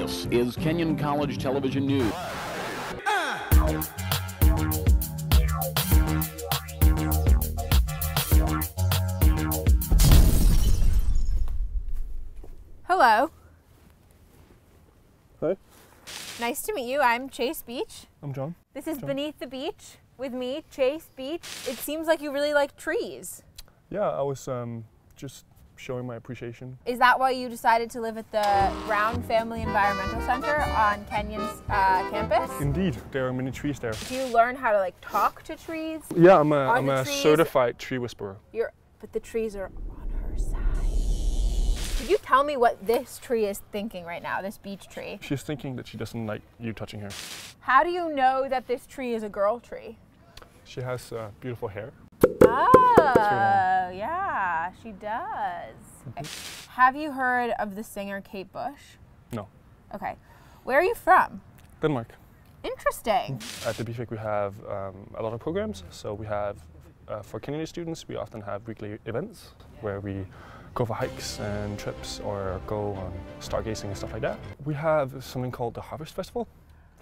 This is Kenyon College Television News. Hello. Hey. Nice to meet you. I'm Chase Beach. I'm John. This is John. Beneath the Beach with me, Chase Beach. It seems like you really like trees. Yeah, I was just showing my appreciation. Is that why you decided to live at the Brown Family Environmental Center on Kenyon's campus? Indeed, there are many trees there. Do you learn how to like talk to trees? Yeah, I'm a certified tree whisperer. But the trees are on her side. Could you tell me what this tree is thinking right now, this beech tree? She's thinking that she doesn't like you touching her. How do you know that this tree is a girl tree? She has beautiful hair. Oh, yeah, she does. Okay. Have you heard of the singer Kate Bush? No. Okay. Where are you from? Denmark. Interesting. At the BFIC we have a lot of programs. So we have, for Kenyan students, we often have weekly events where we go for hikes and trips or go on stargazing and stuff like that. We have something called the Harvest Festival.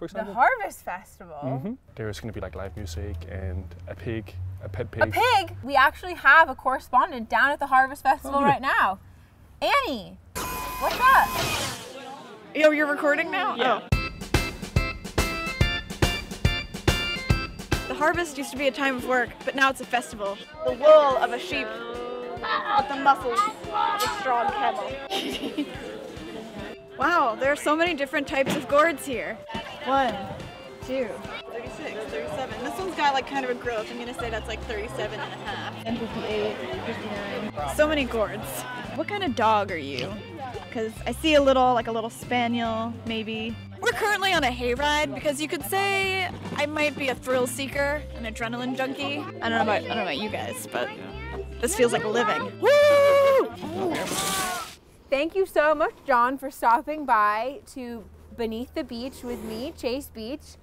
The Harvest Festival? Mm-hmm. There's going to be like live music and a pig, a pet pig. A pig? We actually have a correspondent down at the Harvest Festival right now. Annie, what's up? Yo, you're recording now? Yeah. Oh. The harvest used to be a time of work, but now it's a festival. The wool of a sheep, but the muscles of a strong camel. Wow, there are so many different types of gourds here. 1, 2. 36, 37. This one's got like kind of a growth. I'm gonna say that's like 37 and a half. And 58, 59. So many gourds. What kind of dog are you? Because I see a little, like a little spaniel, maybe. We're currently on a hayride because you could say I might be a thrill seeker, an adrenaline junkie. I don't know about you guys, but this feels like living. Woo! Thank you so much, John, for stopping by to Beneath the Beach with me, Chase Beach.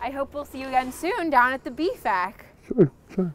I hope we'll see you again soon down at the BFAC. Sure, sure.